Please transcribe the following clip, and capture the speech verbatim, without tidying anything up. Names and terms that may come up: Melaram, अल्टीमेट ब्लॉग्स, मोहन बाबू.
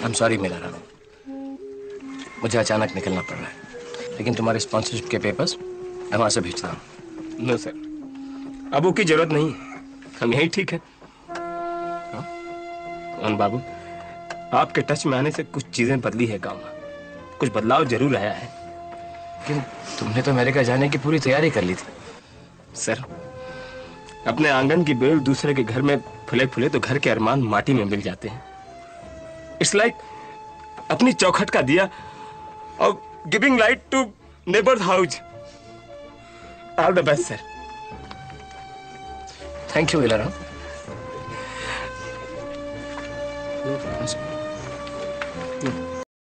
I am sorry Melaram, मुझे अचानक निकलना पड़ रहा है, लेकिन तुम्हारे स्पॉन्सरशिप के पेपर्स मैं वहाँ से भेजता हूँ। नो सर, अब उसकी जरूरत नहीं है, हम यही ठीक है। मोहन बाबू, आपके टच में आने से कुछ चीजें बदली है गाँव में, कुछ बदलाव जरूर आया है, लेकिन तुमने तो अमेरिका जाने की पूरी तैयारी कर ली थी। सर, अपने आंगन की बेल दूसरे के घर में फुले फुले तो घर के अरमान माटी में मिल जाते हैं। इट्स लाइक like, अपनी चौखट का दिया और giving light to neighbours house. All the best sir. Thank you इलारा।